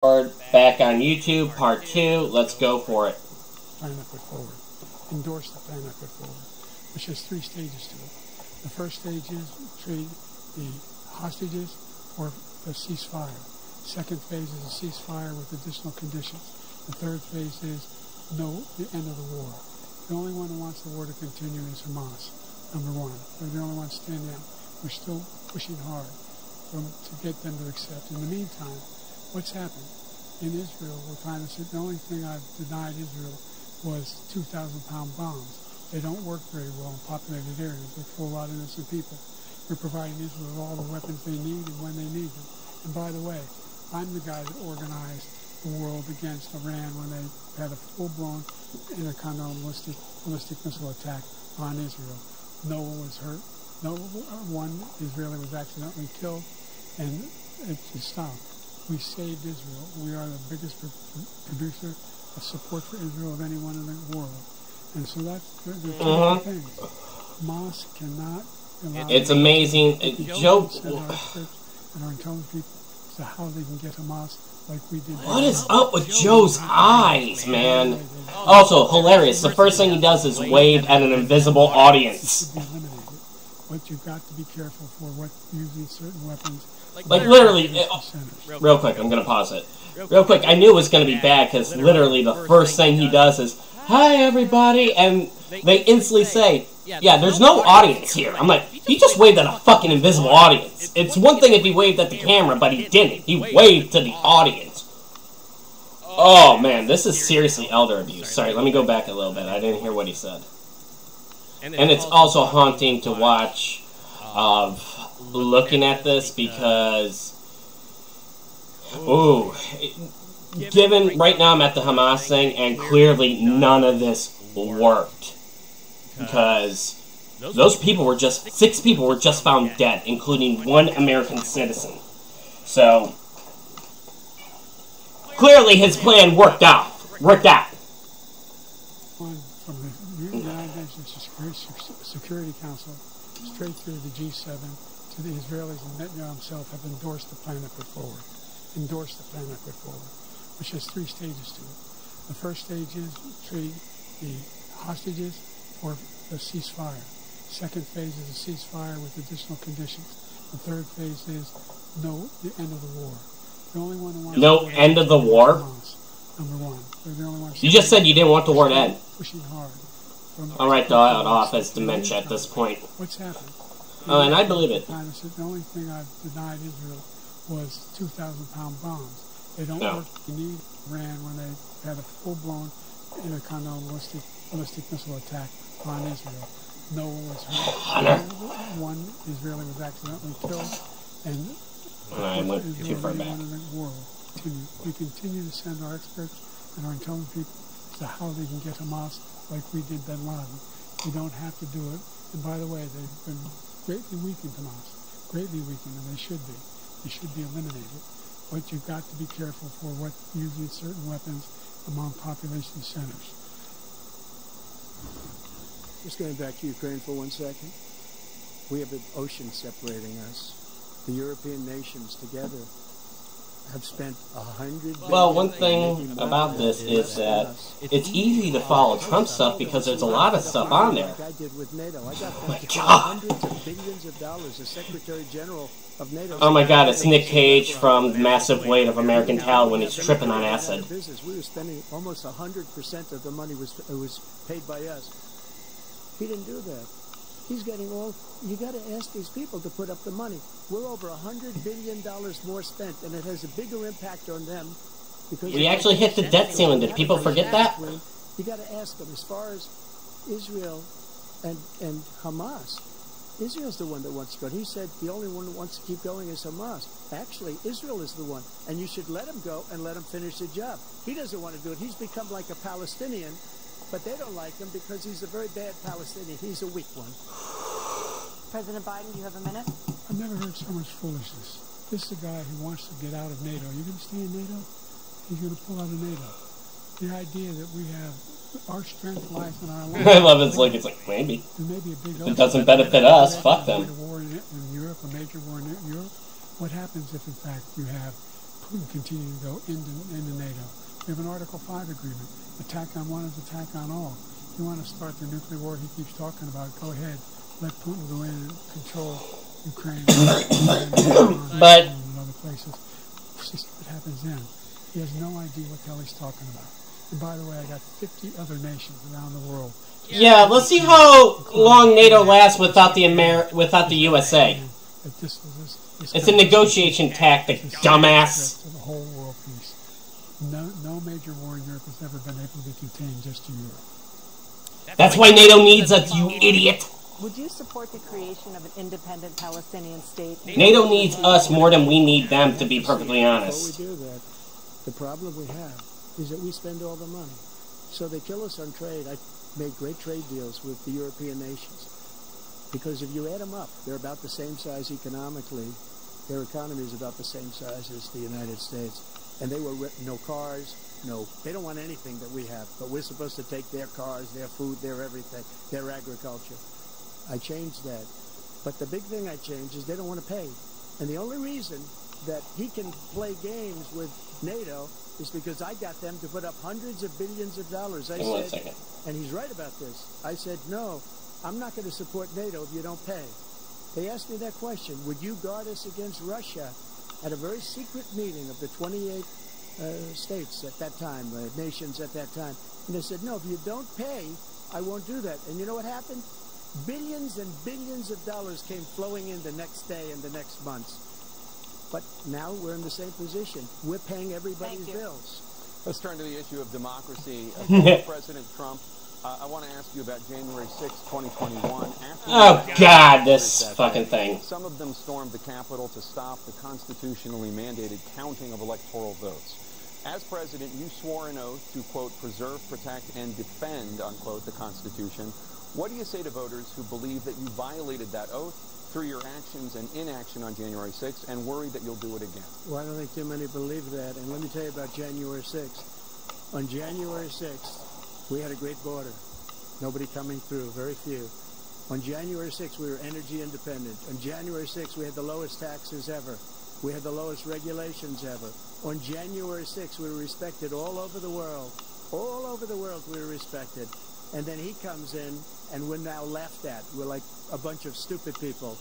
Back on YouTube, part two. Let's go for it. Plan I put forward. Endorse the plan I put forward, which has three stages to it. The first stage is trade the hostages for the ceasefire. Second phase is a ceasefire with additional conditions. The third phase is the end of the war. The only one who wants the war to continue is Hamas, number one. They're the only ones standing out. We're still pushing hard to get them to accept. In the meantime, what's happened in Israel? We're trying to say the only thing I've denied Israel was 2,000-pound bombs. They don't work very well in populated areas. They kill a lot of innocent people. We're providing Israel with all the weapons they need and when they need them. And by the way, I'm the guy that organized the world against Iran when they had a full-blown intercontinental ballistic missile attack on Israel. No one was hurt. No one Israeli was accidentally killed, and it just stopped. We saved Israel. We are the biggest producer of support for Israel of anyone in the world. And so that's the two things. Hamas cannot allow... It's amazing. And our intelligence people to how they can get Hamas like we did. What is up with Joe's eyes, man? Also, hilarious. The first thing he does is wave at an invisible audience. But you've got to be careful for what using certain weapons... Like literally, real quick, I'm going to pause it. Real quick, I knew it was going to be bad because literally the first thing he does is, hi everybody, and they instantly say, yeah, there's no audience here. I'm like, he just waved at a fucking invisible audience. It's one thing if he waved at the camera, but he didn't. He waved to the audience. Oh man, this is seriously elder abuse. Sorry, let me go back a little bit. I didn't hear what he said. And it's also haunting to watch of... looking at this because, ooh, given right now I'm at the Hamas thing, and clearly none of this worked because those people were just, 6 people were just found dead, including 1 American citizen. So, clearly his plan worked out. From the United Nations Security Council straight through the G7, to the Israelis and Netanyahu himself have endorsed the plan I put forward. Endorsed the plan I put forward, which has 3 stages to it. The first stage is trade the hostages for the ceasefire. Second phase is a ceasefire with additional conditions. The third phase is the end of the war. The only one who wants end of the war? Number one. They're the only ones. You just said you didn't want the war to end. Pushing hard. Alright, though, I would off as dementia at this point. What's happened? Oh, and I believe it. The only thing I've denied Israel was 2,000-pound bombs. They don't work. They need Iran when they had a full-blown intercontinental ballistic missile attack on Israel. No one was hurt. One Israeli was accidentally killed, and I went too far back. We continue to send our experts and our intelligence people to how they can get Hamas like we did Bin Laden. We don't have to do it. And by the way, they've been greatly weakened, Hamas. Greatly weakened, and they should be. They should be eliminated. But you've got to be careful for what using certain weapons among population centers. Just going back to Ukraine for one second. We have an ocean separating us. The European nations together have spent 100 Well, one thing about this is that it's easy to follow Trump stuff because there's a lot of stuff on there. Like I did with NATO. I got hundreds of billions of dollars as Secretary General of NATO. Oh my God, it's Nick Cage from The Massive Weight of American Talent when he's tripping on acid. We were spending almost 100% of the money was paid by us. He didn't do that. He's getting all, you got to ask these people to put up the money. We're over $100 billion more spent, and it has a bigger impact on them. Because we actually hit the debt ceiling. Did people forget that? You got to ask them, as far as Israel and Hamas, Israel's the one that wants to go. He said the only one that wants to keep going is Hamas. Actually, Israel is the one, and you should let him go and let him finish the job. He doesn't want to do it. He's become like a Palestinian. But they don't like him because he's a very bad Palestinian. He's a weak one. President Biden, do you have a minute? I've never heard so much foolishness. This is a guy who wants to get out of NATO. You're going to stay in NATO? He's going to pull out of NATO. The idea that we have our strength lies in our life. I love it. It's like, maybe. It doesn't benefit us. Fuck them. A major war in Europe. What happens if, in fact, you have and continue to go into NATO. We have an Article 5 agreement. Attack on one is attack on all. You want to start the nuclear war he keeps talking about, go ahead. Let Putin go in and control Ukraine. But and other places. It's just what happens then. He has no idea what the hell he's talking about. And by the way, I got 50 other nations around the world. Yeah, let's see how long NATO lasts without the USA. It's a negotiation tactic, dumbass. The whole world peace. No major war in Europe has ever been able to be contained just to Europe. That's why NATO needs us, you idiot. Would you support the creation of an independent Palestinian state? NATO needs us more than we need them, to be perfectly honest. Before we do that, the problem we have is that we spend all the money. So they kill us on trade. I made great trade deals with the European nations. Because if you add them up, they're about the same size economically. Their economy is about the same size as the United States. And they were no cars, no, they don't want anything that we have. But we're supposed to take their cars, their food, their everything, their agriculture. I changed that. But the big thing I changed is they don't want to pay. And the only reason that he can play games with NATO is because I got them to put up hundreds of billions of dollars. I said, and he's right about this, I said, no, I'm not going to support NATO if you don't pay. They asked me that question, would you guard us against Russia, at a very secret meeting of the 28 states at that time, nations at that time. And they said, no, if you don't pay, I won't do that. And you know what happened? Billions and billions of dollars came flowing in the next day and the next months. But now we're in the same position. We're paying everybody's bills. Let's turn to the issue of democracy. President Trump, I want to ask you about January 6, 2021. Oh, God, this fucking thing. Some of them stormed the Capitol to stop the constitutionally mandated counting of electoral votes. As president, you swore an oath to, quote, preserve, protect, and defend, unquote, the Constitution. What do you say to voters who believe that you violated that oath through your actions and inaction on January 6th and worry that you'll do it again? Well, I don't think too many believe that. And let me tell you about January 6th. On January 6th, we had a great border. Nobody coming through, very few. On January 6th, we were energy independent. On January 6th, we had the lowest taxes ever. We had the lowest regulations ever. On January 6th, we were respected all over the world. All over the world, we were respected. And then he comes in, and we're now laughed at. We're like a bunch of stupid people.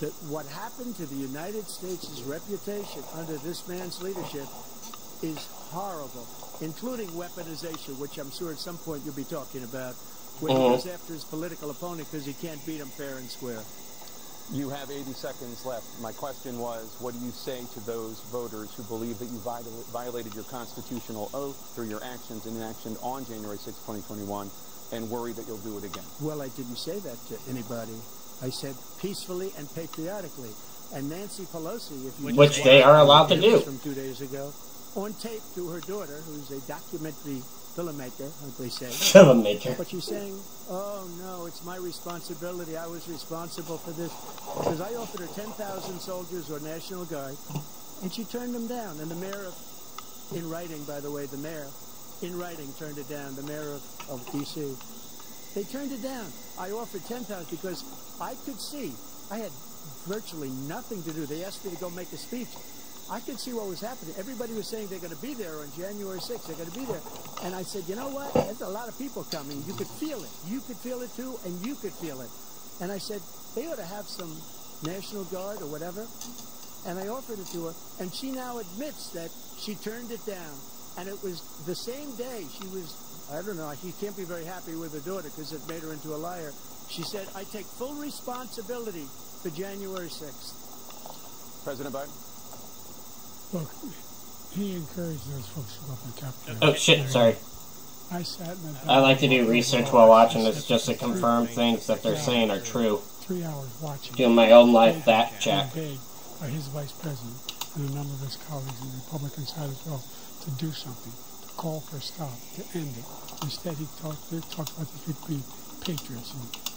That what happened to the United States' reputation under this man's leadership is horrible, including weaponization, which I'm sure at some point you'll be talking about, when he goes after his political opponent because he can't beat him fair and square. You have 80 seconds left. My question was, what do you say to those voters who believe that you violated your constitutional oath through your actions and inaction on January 6, 2021, and worry that you'll do it again? Well, I didn't say that to anybody. I said peacefully and patriotically. And Nancy Pelosi, if you which they are allowed to do, from 2 days ago, on tape to her daughter, who's a documentary filmmaker, they say. Filmmaker. But she's saying, "Oh no, it's my responsibility. I was responsible for this," because I offered her 10,000 soldiers or National Guard, and she turned them down. And the mayor of, in writing, by the way, the mayor. In writing, turned it down, the mayor of D.C. They turned it down. I offered 10,000 because I could see. I had virtually nothing to do. They asked me to go make a speech. I could see what was happening. Everybody was saying they're going to be there on January 6th. They're going to be there. And I said, you know what? There's a lot of people coming. You could feel it. You could feel it, too, and you could feel it. And I said, they ought to have some National Guard or whatever. And I offered it to her. And she now admits that she turned it down. And it was the same day she was, I don't know, she can't be very happy with her daughter because it made her into a liar. She said, I take full responsibility for January 6th. President Biden? Look, he encouraged those folks to go up on Capitol. Oh, shit, sorry. I like to do research while watching this just to confirm things that they're saying are true. 3 hours watching. Doing my own life fact check. By his vice president and a number of his colleagues on the Republican side as well. To do something, to call for a stop, to end it. Instead, he talked about the big patriots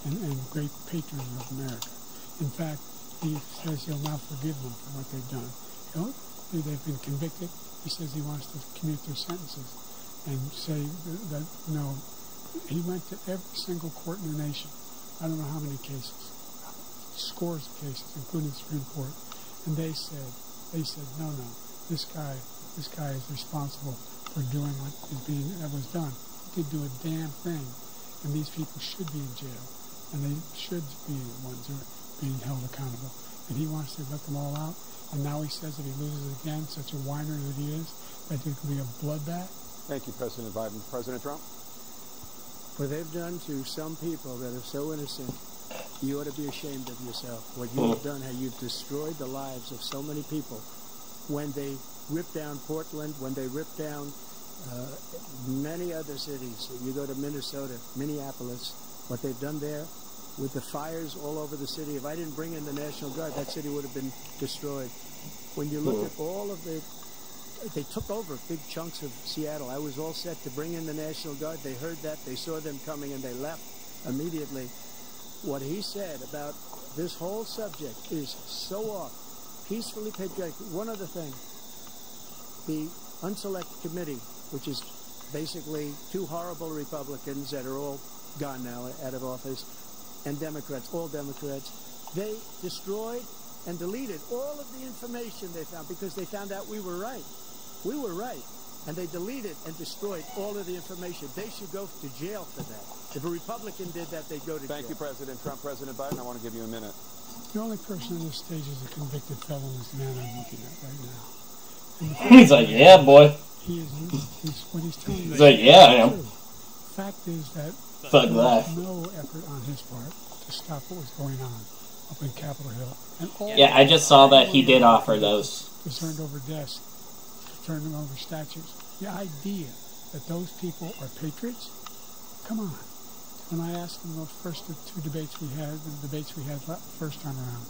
and great patrons of America. In fact, he says he'll now forgive them for what they've done. They've been convicted. He says he wants to commute their sentences and say that, no, he went to every single court in the nation. I don't know how many cases, scores of cases, including the Supreme Court. And they said, no, no. this guy is responsible for doing what is being that was done. He didn't do a damn thing, and these people should be in jail, and they should be the ones who are being held accountable. And he wants to let them all out, and now he says if he loses again, such a whiner that he is, that there could be a bloodbath. Thank you, President Biden. President Trump? What they've done to some people that are so innocent, you ought to be ashamed of yourself. What you have done, how you've destroyed the lives of so many people. When they ripped down Portland, when they ripped down many other cities, you go to Minnesota, Minneapolis, what they've done there with the fires all over the city. If I didn't bring in the National Guard, that city would have been destroyed. When you look at all of the... They took over big chunks of Seattle. I was all set to bring in the National Guard. They heard that. They saw them coming, and they left immediately. What he said about this whole subject is so off. Peacefully patriotic. One other thing. The Unselect Committee, which is basically two horrible Republicans that are all gone now out of office, and Democrats, all Democrats, they destroyed and deleted all of the information they found because they found out we were right. We were right, and they deleted and destroyed all of the information. They should go to jail for that. If a Republican did that, they'd go to jail. Thank you, President Trump. President Biden, I want to give you a minute. The only person on this stage is a convicted felon is the man I'm looking at right now. He's like, yeah, boy. He's what he's telling you. He's like, yeah, I am. Fact is that there was no effort on his part to stop what was going on up in Capitol Hill. And yeah, I just saw that he did offer those. He turned over desks. Turn them over statues. The idea that those people are patriots, come on. When I asked them those first two debates we had, the debates we had first time around,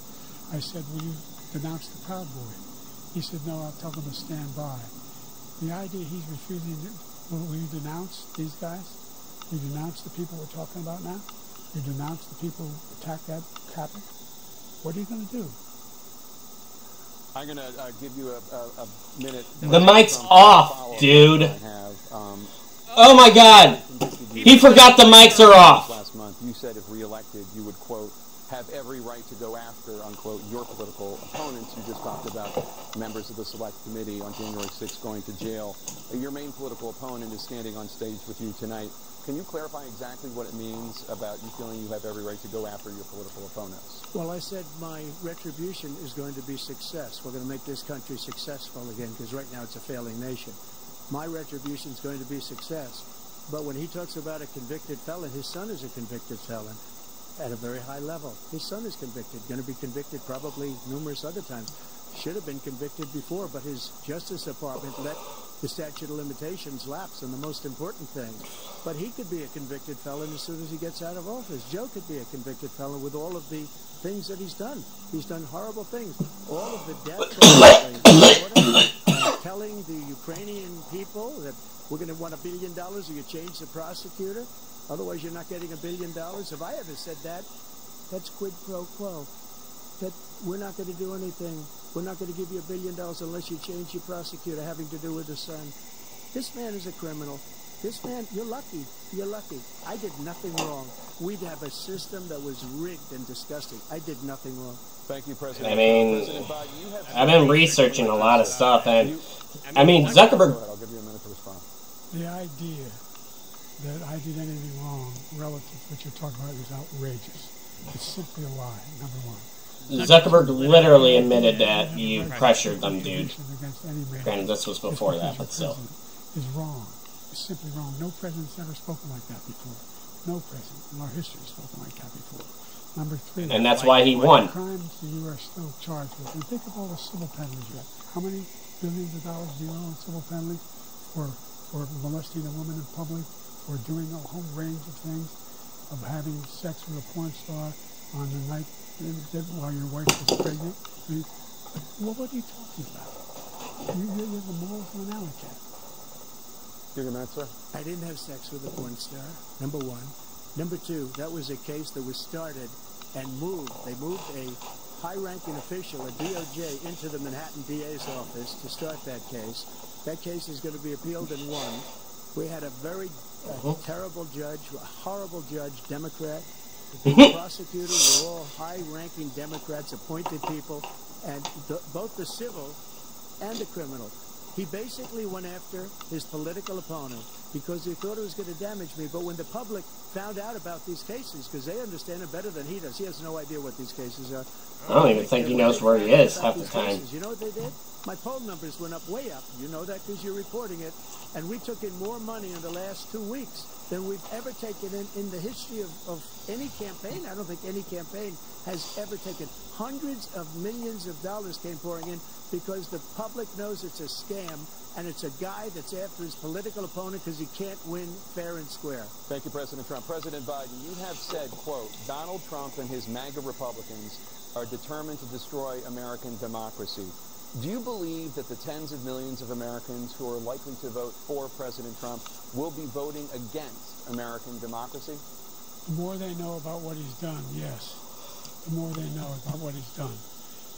I said, will you denounce the Proud Boy? He said, no, I'll tell them to stand by. The idea he's refusing to, will you denounce these guys? You denounce the people we're talking about now? You denounce the people who attacked that Capitol? What are you going to do? I'm going to give you a minute. The mic's off, dude. Oh, my God. He forgot the mics are off. Last month, you said if reelected, you would, quote, have every right to go after, unquote, your political opponents. You just talked about members of the Select Committee on January 6th going to jail. Your main political opponent is standing on stage with you tonight. Can you clarify exactly what it means about you feeling you have every right to go after your political opponents? Well, I said my retribution is going to be success. We're going to make this country successful again, because right now it's a failing nation. My retribution is going to be success. But when he talks about a convicted felon, his son is a convicted felon at a very high level. His son is convicted, going to be convicted probably numerous other times. Should have been convicted before, but his Justice Department let the statute of limitations lapse on the most important thing. But he could be a convicted felon as soon as he gets out of office. Joe could be a convicted felon with all of the things that he's done. He's done horrible things. All of the death things, telling the Ukrainian people that we're going to want $1 billion or you change the prosecutor, otherwise you're not getting $1 billion. If I ever said that, that's quid pro quo. That we're not going to do anything. We're not going to give you $1 billion unless you change your prosecutor, having to do with his son. This man is a criminal. This man, you're lucky. You're lucky. I did nothing wrong. We'd have a system that was rigged and disgusting. I did nothing wrong. Thank you, President. I mean, I've been researching a lot of stuff, and I mean, Zuckerberg. I'll give you a minute to respond. The idea that I did anything wrong relative to what you're talking about is outrageous. It's simply a lie, number one. Zuckerberg literally admitted that you pressured them, dude. Granted, this was before that, but still. Is wrong. It's simply wrong. No president's ever spoken like that before. No president in our history has spoken like that before. Number three. And that's why he won. Crimes you are still charged with. And think of all the civil penalties you have. How many billions of dollars do you owe in civil penalties for molesting a woman in public, for doing a whole range of things, of having sex with a porn star on the night while your wife was pregnant? I mean, well, what are you talking about? You have the morals of an alley cat. Give him that, sir. I didn't have sex with a porn star, number one. Number two, that was a case that was started and moved. They moved a high-ranking official, a DOJ, into the Manhattan DA's office to start that case. That case is going to be appealed and won. We had a very terrible judge, a horrible judge, Democrat. The prosecutor were all high-ranking Democrats, appointed people, and both the civil and a criminal. He basically went after his political opponent because he thought it was going to damage me. But when the public found out about these cases, because they understand it better than he does, he has no idea what these cases are. I don't even think he knows where he is half the time. You know what they did? My poll numbers went up, way up. You know that because you're reporting it. And we took in more money in the last 2 weeks than we've ever taken in the history of any campaign. I don't think any campaign has ever taken. Hundreds of millions of dollars came pouring in because the public knows it's a scam and it's a guy that's after his political opponent because he can't win fair and square. Thank you, President Trump. President Biden, you have said, quote, Donald Trump and his MAGA Republicans are determined to destroy American democracy. Do you believe that the tens of millions of Americans who are likely to vote for President Trump will be voting against American democracy? The more they know about what he's done, yes. The more they know about what he's done.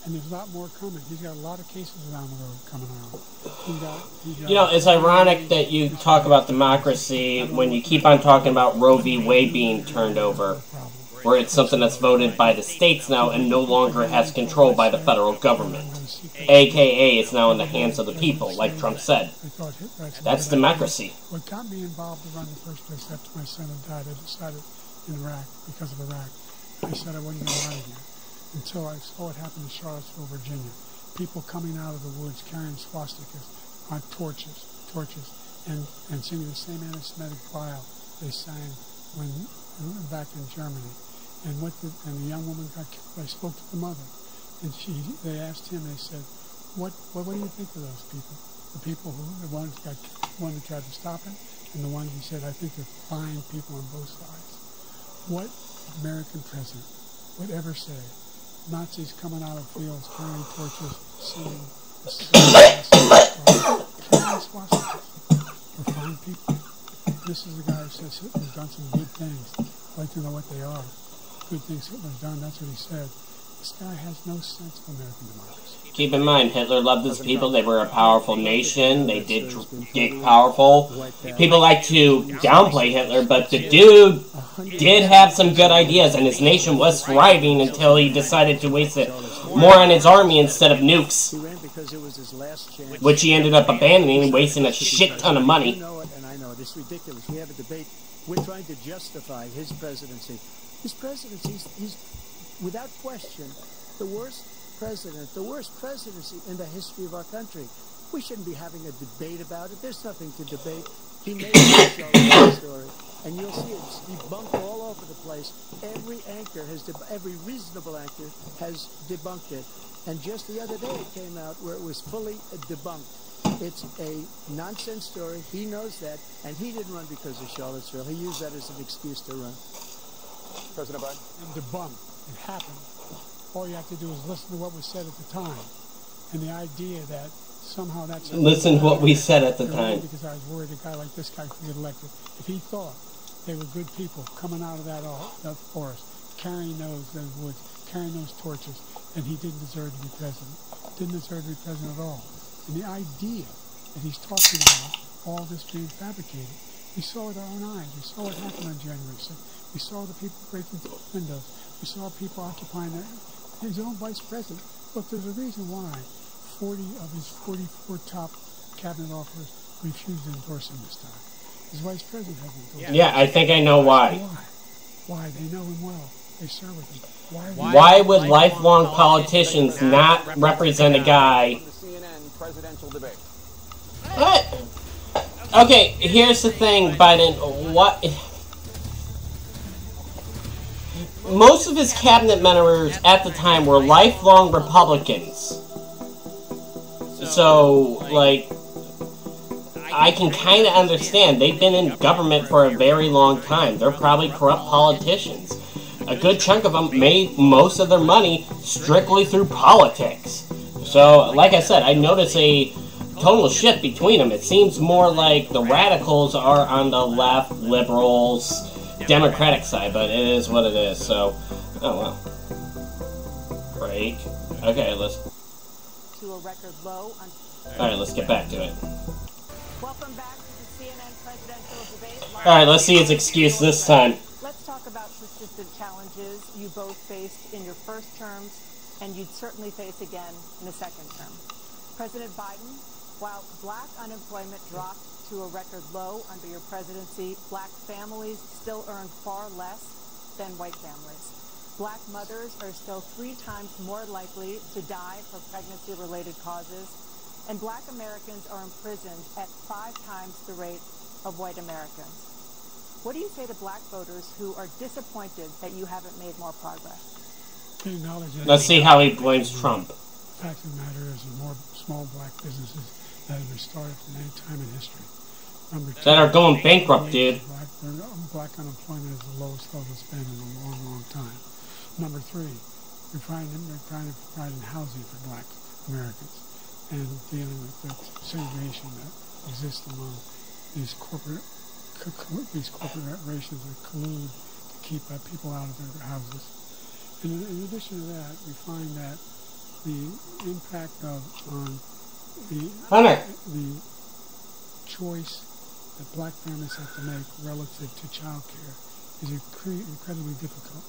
And there's a lot more coming. He's got a lot of cases around the road coming out. You know, it's ironic that you talk about democracy when you keep on talking about Roe v. Wade being turned over, where it's something that's voted by the states now and no longer has control by the federal government. AKA, it's now in the hands of the people, like Trump said. That's democracy. What got me involved to run in the first place after my son had died, I decided in Iraq, because of Iraq, I said I wasn't going to run again until I saw what happened in Charlottesville, Virginia. People coming out of the woods carrying swastikas on torches, and singing the same anti-Semitic bile they sang when back in Germany. And the young woman got killed. I spoke to the mother, and they asked him. They said, "What do you think of those people? The people who the ones got one that tried to stop it, and the ones who said, I think they're fine people on both sides." What American president would ever say Nazis coming out of fields carrying torches, singing the carrying swastikas for fine people? This is the guy who says Hitler's done some good things. I'd like to know what they are. Good things Hitler's done, that's what he said. This guy has no sense of American democracy. Keep in mind, Hitler loved his people. They were a powerful nation. They did get powerful. People like to downplay Hitler, but the dude did have some good ideas, and his nation was thriving until he decided to waste it more on his army instead of nukes, which he ended up abandoning and wasting a shit ton of money. It's ridiculous. We have a debate. We're trying to justify his presidency. His presidency is, without question, the worst president, the worst presidency in the history of our country. We shouldn't be having a debate about it. There's nothing to debate. He made his story, and you'll see it's debunked all over the place. Every anchor has, every reasonable anchor has debunked it. And just the other day it came out where it was fully debunked. It's a nonsense story. He knows that, and he didn't run because of Charlottesville. He used that as an excuse to run. President Biden? And debunk. It happened. All you have to do is listen to what was said at the time, and the idea that somehow that's... Listen to what we said at the time. Because I was worried a guy like this guy could get elected. If he thought they were good people coming out of that forest, carrying those woods, carrying those torches, then he didn't deserve to be president. Didn't deserve to be president at all. And the idea that he's talking about, all this being fabricated, we saw with our own eyes. We saw what happened on January 6th. We saw the people breaking through windows. We saw people occupying his own vice president. Look, there's a reason why 40 of his 44 top cabinet officers refused to endorse him this time. His vice president hasn't endorsed him. Yeah, I think I know why. Why? They know him well. They serve with him. Why would lifelong politicians not represent a guy... presidential debate. What? Okay, here's the thing, Biden. What? Most of his cabinet members at the time were lifelong Republicans. So, like, I can kind of understand. They've been in government for a very long time. They're probably corrupt politicians. A good chunk of them made most of their money strictly through politics. So, like I said, I notice a total shift between them. It seems more like the radicals are on the left, liberals, Democratic side, but it is what it is, so... Oh, well. Break. Okay, let's... Alright, let's get back to it. Welcome back to the CNN presidential debate. Alright, let's see his excuse this time. Let's talk about persistent challenges you both faced in your first terms, and you'd certainly face again in the second term. President Biden, while black unemployment dropped to a record low under your presidency, black families still earn far less than white families. Black mothers are still 3 times more likely to die from pregnancy-related causes, and black Americans are imprisoned at 5 times the rate of white Americans. What do you say to black voters who are disappointed that you haven't made more progress? Let's see how he blames Trump. The fact of the matter is there are more small black businesses that have been started than any time in history. Number 2, that are going bankrupt, dude. Black unemployment is the lowest level it's been in a long, long time. Number 3, we're trying to provide housing for black Americans and dealing with the segregation that exists among these corporate corporations that collude to keep people out of their houses. And in addition to that, we find that the impact on the choice that black families have to make relative to child care is incredibly difficult.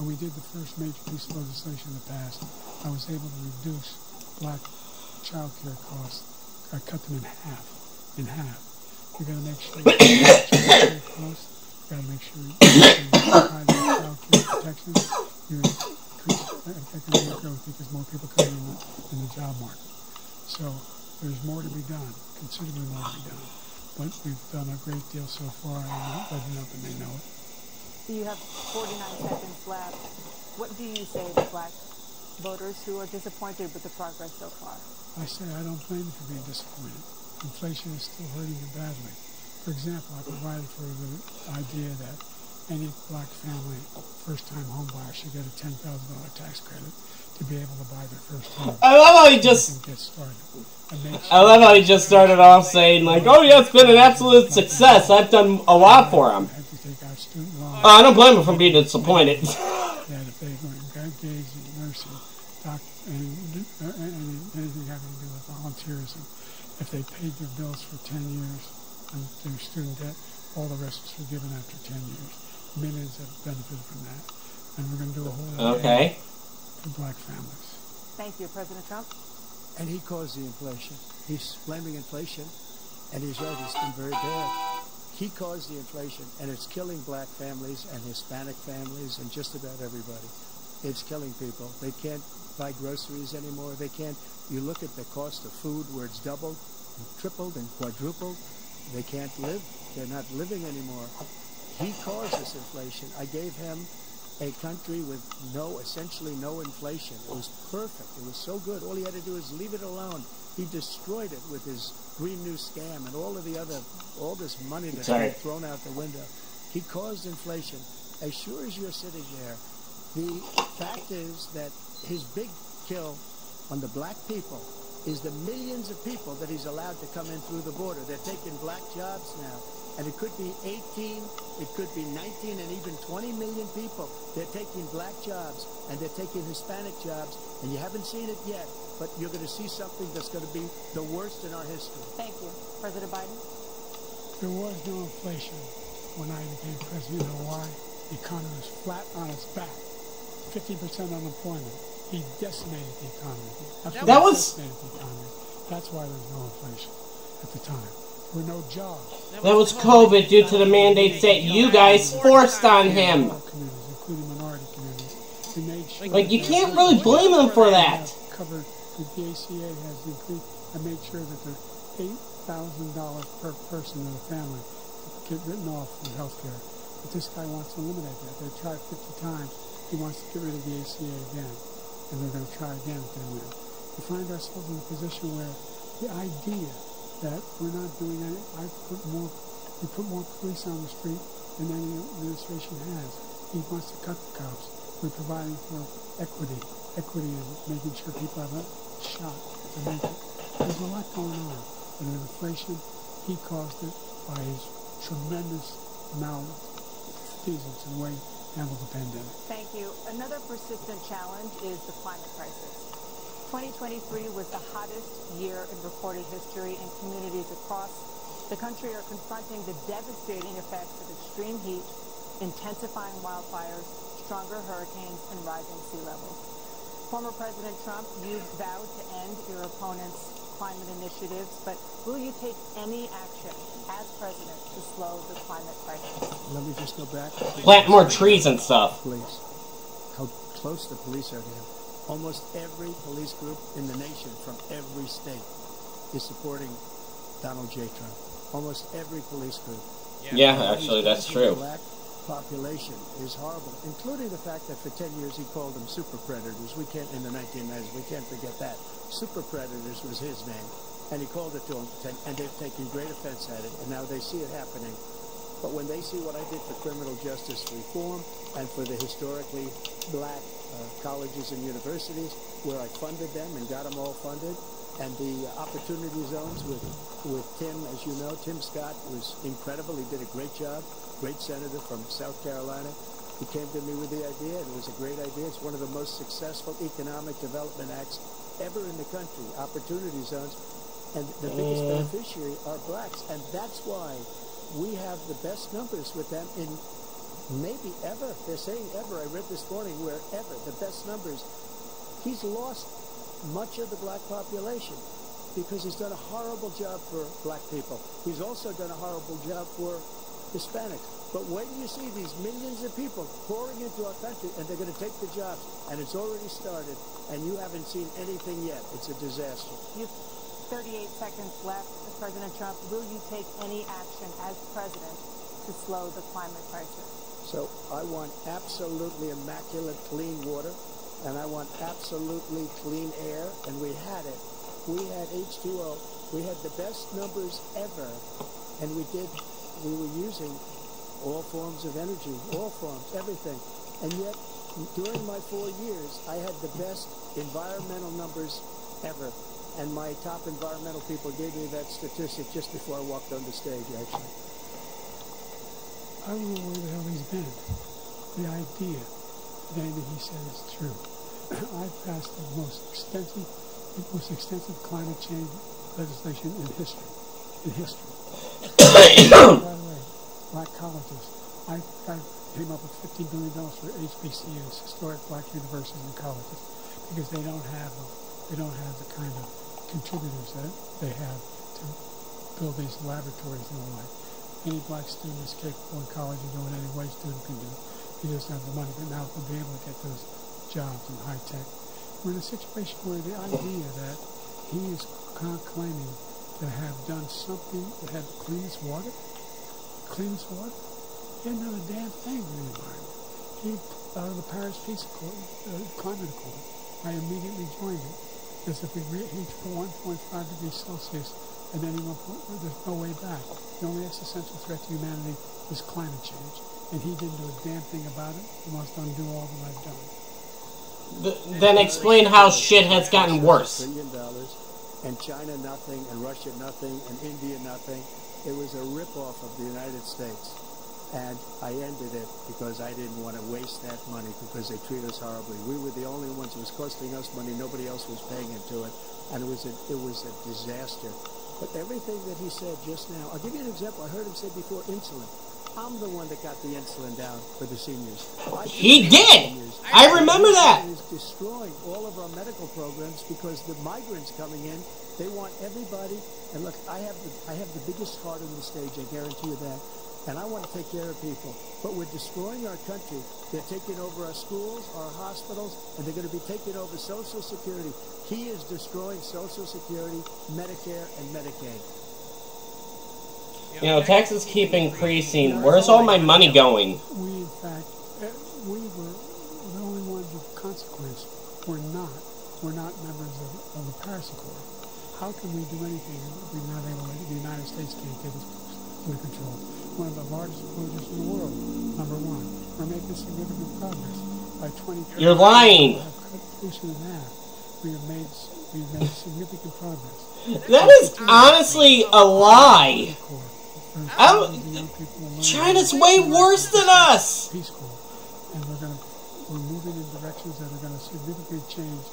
When we did the first major piece of legislation that passed, I was able to reduce black child care costs, or cut them in half. We've got to make sure that child care costs, we've got to make sure private child care protection, you increase economic growth because more people come in the job market. So there's more to be done, considerably more to be done. But we've done a great deal so far, and I'm not letting up, and they know it. You have 49 seconds left. What do you say to black voters who are disappointed with the progress so far? I say I don't blame them for being disappointed. Inflation is still hurting them badly. For example, I provided for the idea that any black family, first-time home buyer, should get a $10,000 tax credit to be able to buy their first home. I love how he just get started. I love how he just started off saying like, "Oh yeah, it's been an absolute success. I've done a lot for him." I don't blame him for being disappointed. Yeah, if they were engaged in nursing, and anything having to do with volunteerism, if they paid their bills for 10 years and their student debt, all the rest was forgiven after 10 years. Millions have benefited from that. And we're going to do a whole lot for black families. Thank you, President Trump. And he caused the inflation. He's blaming inflation, and he's right, it's been very bad. He caused the inflation, and it's killing black families and Hispanic families and just about everybody. It's killing people. They can't buy groceries anymore. They can't. You look at the cost of food where it's doubled and tripled and quadrupled. They can't live. They're not living anymore. He caused this inflation. I gave him a country with essentially no inflation. It was perfect. It was so good. All he had to do is leave it alone. He destroyed it with his Green New Scam and all this money that had thrown out the window. He caused inflation. As sure as you're sitting there, the fact is that his big kill on the black people is the millions of people that he's allowed to come in through the border. They're taking black jobs now. And it could be 18, it could be 19, and even 20 million people. They're taking black jobs, and they're taking Hispanic jobs, and you haven't seen it yet, but you're going to see something that's going to be the worst in our history. Thank you. President Biden? There was no inflation when I became president. You know why? The economy was flat on its back. 50% unemployment. He decimated the economy. That's why there was no inflation at the time. There were no jobs. That was COVID due to the mandates that you guys forced on him. Including minority communities. We made sure you can't really blame him for that. Covered that the ACA has increased. I made sure that the $8,000 per person in a family get written off from health care. But this guy wants to eliminate that. They tried 50 times. He wants to get rid of the ACA again. And they're going to try again if they win. We find ourselves in a position where the idea that we're not doing any. We put more police on the street than any administration has. He wants to cut the cops. We're providing for equity in making sure people have a shot to make it. There's a lot going on. And in inflation, he caused it by his tremendous amount of seasons and way to handle the pandemic. Thank you. Another persistent challenge is the climate crisis. 2023 was the hottest year in recorded history, and communities across the country are confronting the devastating effects of extreme heat, intensifying wildfires, stronger hurricanes, and rising sea levels. Former President Trump, you've vowed to end your opponent's climate initiatives, but will you take any action as president to slow the climate crisis? Let me just go back. Plant more trees and stuff. Please. How close the police are to him. Almost every police group in the nation from every state is supporting Donald J. Trump. Almost every police group. Yeah, actually, that's true. Black population is horrible, including the fact that for 10 years he called them super predators. We can't, in the 1990s, we can't forget that. Super predators was his name, and he called it to them, and they've taken great offense at it, and now they see it happening. But when they see what I did for criminal justice reform and for the historically black colleges and universities, where I funded them and got them all funded, and the opportunity zones with Tim, as you know, Tim Scott was incredible. He did a great job, great senator from South Carolina. He came to me with the idea, and it was a great idea. It's one of the most successful economic development acts ever in the country, opportunity zones. And the biggest beneficiary are blacks, and that's why we have the best numbers with them in maybe ever. They're saying ever. I read this morning where ever, the best numbers. He's lost much of the black population because he's done a horrible job for black people. He's also done a horrible job for Hispanics. But when you see these millions of people pouring into our country and they're going to take the jobs, and it's already started, and you haven't seen anything yet, it's a disaster. You have 38 seconds left. President Trump, will you take any action as president to slow the climate crisis? So I want absolutely immaculate clean water, and I want absolutely clean air, and we had it. We had H2O. We had the best numbers ever, and we were using all forms of energy, all forms, everything. And yet, during my 4 years, I had the best environmental numbers ever. And my top environmental people gave me that statistic just before I walked on the stage, actually. I don't know where the hell he's been. The idea that anything he said is true. I've passed the most extensive climate change legislation in history. By the way, black colleges. I came up with $15 billion for HBCUs, historic black universities and colleges, because they don't have them. They don't have the kind of contributors that they have to build these laboratories and the like. Any black student is capable in college of doing any white student can do. He doesn't have the money, but now they'll be able to get those jobs in high tech. We're in a situation where the idea that he is claiming to have done something that had cleanest water, he hadn't done a damn thing with the environment. He, out of the Paris Accord, Climate Accord, I immediately joined it. Because if we reach 1.5 degrees Celsius, and then there's no way back. The only existential threat to humanity is climate change, and he didn't do a damn thing about it. He must undo all that I've done. Then explain how shit has gotten worse. $1 trillion, and China nothing, and Russia nothing, and India nothing. It was a ripoff of the United States, and I ended it because I didn't want to waste that money because they treat us horribly. We were the only ones. It was costing us money. Nobody else was paying into it, and it was a disaster. But everything that he said just now, I'll give you an example. I heard him say before insulin. I'm the one that got the insulin down for the seniors. He did. I remember that. He's destroying all of our medical programs because the migrants coming in, they want everybody. And look, I have the biggest heart on the stage. I guarantee you that. And I want to take care of people. But we're destroying our country. They're taking over our schools, our hospitals, and they're going to be taking over Social Security. He is destroying Social Security, Medicare, and Medicaid. You know, taxes keep increasing. Where's all my money going? We, in fact, we were the only ones of consequence. We're not members of the Paris Accord. How can we do anything if we're not able to, the United States can't get us under control? One of the largest polluters in the world, number one. We're making significant progress. By 2030, you're lying. We have made significant progress. That is honestly a lie. China's way worse than us. And we're moving in directions that are going to significantly change.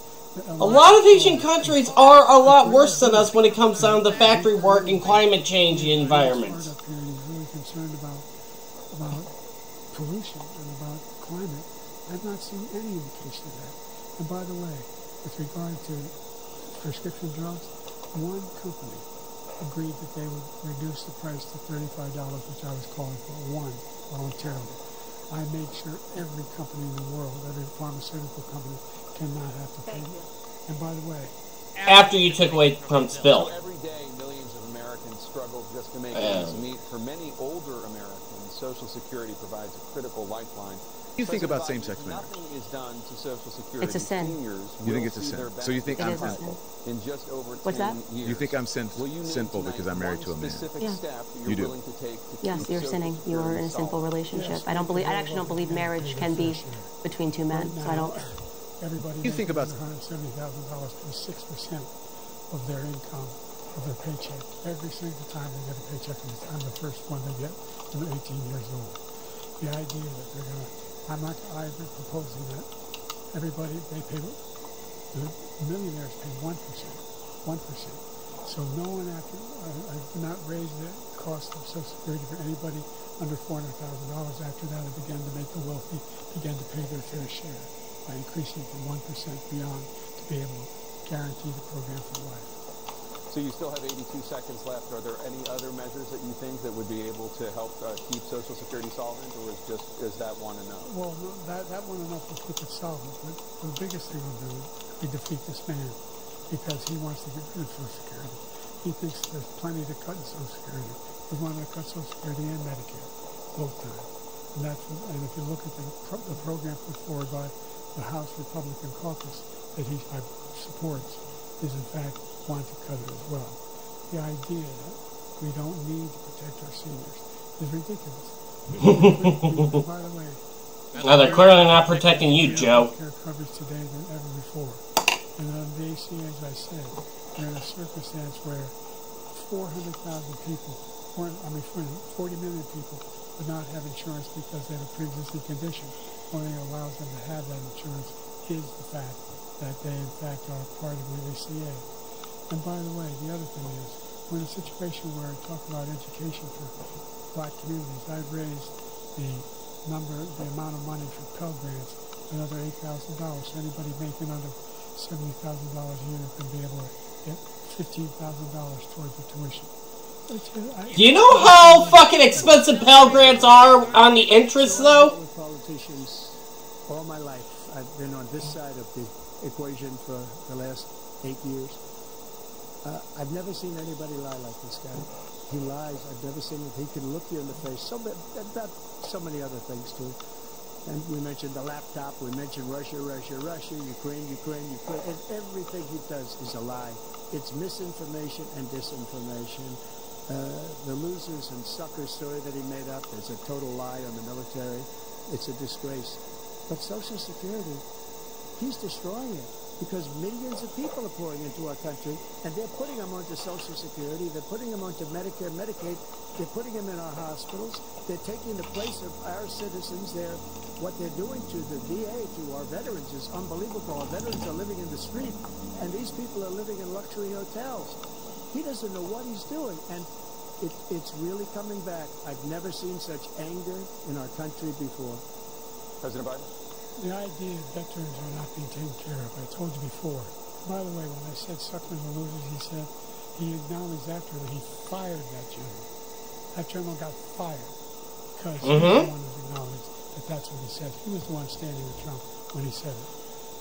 A lot of Asian countries are a lot worse than us when it comes down to factory work and climate change environments. Concerned about pollution and about climate, I've not seen any indication of that. And by the way, with regard to prescription drugs, one company agreed that they would reduce the price to $35, which I was calling for, one, voluntarily. I made sure every company in the world, every pharmaceutical company, cannot have to pay. And by the way, after you took away Trump's bill, every day millions of Americans struggle just to make ends meet. For many older Americans, Social Security provides a critical lifeline. You think about same-sex marriage? Nothing is done to Social Security. It's a sin. You think it's a sin? So you think I'm sinful? In just over 10 years. You think I'm sinful because I'm married to a man? Yeah. You do. Yes, you're sinning. You are in a sinful relationship. I don't believe. I actually don't believe marriage can be between two men. So I don't. Everybody. You think about $170,000 for 6% of their income, of their paycheck. Every single time they get a paycheck, and I'm the first one they get when they're 18 years old. The idea that they're gonna. I'm not proposing that. Everybody, they pay, the millionaires pay 1%, 1%. So no one after, I've not raised the cost of Social Security for anybody under $400,000. After that, I began to make the wealthy begin to pay their fair share by increasing it to 1% beyond to be able to guarantee the program for life. So you still have 82 seconds left. Are there any other measures that you think that would be able to help keep Social Security solvent, or is that one enough? Well, that one enough will keep it solvent. But the biggest thing we'll do is defeat this man because he wants to get rid of Social Security. He thinks there's plenty to cut in Social Security. He wanted to cut Social Security and Medicare both times. And if you look at the program put forward by the House Republican caucus that he supports, is in fact want to cut it as well. The idea that we don't need to protect our seniors is ridiculous. By the way, well, they're clearly not protecting you, Joe. Care coverage today than ever before. And on the ACA, as I said, we're in a circumstance where 400,000 people, 40 million people would not have insurance because they have a pre-existing condition. Only allows them to have that insurance is the fact that they, in fact, are part of the ACA. And by the way, the other thing is, we're in a situation where I talk about education for black communities. I've raised the amount of money for Pell Grants, another $8,000. So anybody making under $70,000 a year can be able to get $15,000 towards the tuition. Do you know how fucking expensive Pell Grants are on the interest, though? With politicians all my life. I've been on this side of the equation for the last 8 years. I've never seen anybody lie like this guy. He lies. I've never seen him. He can look you in the face. So many other things, too. And we mentioned the laptop. We mentioned Russia, Russia, Russia, Ukraine, Ukraine, Ukraine. And everything he does is a lie. It's misinformation and disinformation. The losers and suckers story that he made up is a total lie on the military. It's a disgrace. But Social Security, he's destroying it. Because millions of people are pouring into our country, and they're putting them onto Social Security, they're putting them onto Medicare, Medicaid, they're putting them in our hospitals, they're taking the place of our citizens there. What they're doing to the VA, to our veterans, is unbelievable. Our veterans are living in the street, and these people are living in luxury hotels. He doesn't know what he's doing, and it's really coming back. I've never seen such anger in our country before. President Biden? The idea that veterans are not being taken care of, I told you before. By the way, when I said suckers and losers, he said, he acknowledged after that he fired that general. That general got fired because no one has acknowledged that that's what he said. He was the one standing with Trump when he said it,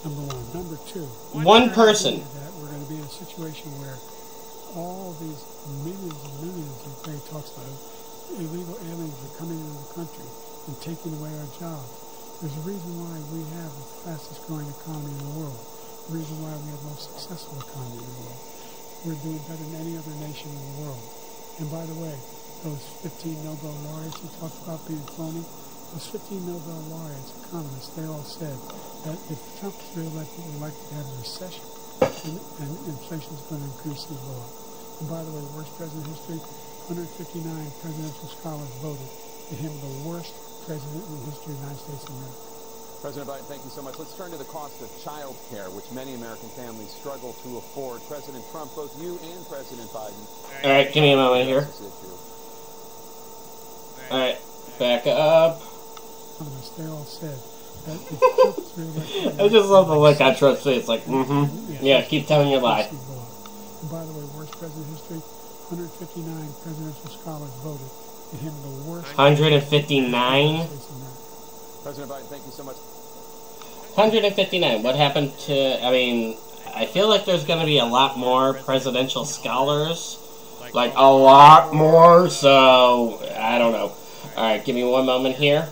number one. Number two, one person. That we're going to be in a situation where all these millions and millions of Ukraine talks about it, illegal aliens are coming into the country and taking away our jobs. There's a reason why we have the fastest growing economy in the world. The reason why we have the most successful economy in the world. We're doing better than any other nation in the world. And by the way, those 15 Nobel laureates who talked about being phony, those 15 Nobel laureates, economists, they all said that if Trump is reelected, we're likely to have a recession, and inflation is going to increase as well. And by the way, worst president in history, 159 presidential scholars voted for him the worst president in the history of the United States of America. President Biden, thank you so much. Let's turn to the cost of child care, which many American families struggle to afford. President Trump, both you and President Biden. All right, give me a moment here. All right, back up. They all said that if I just love the look on Trump's face. Like, yeah, keep telling your lie. And by the way, worst president in history, 159 presidential scholars voted in him the worst. 159? President Biden, thank you so much. 159. What happened to, I mean, I feel like there's going to be a lot more presidential scholars. Like, a lot more, so I don't know. All right, give me one moment here.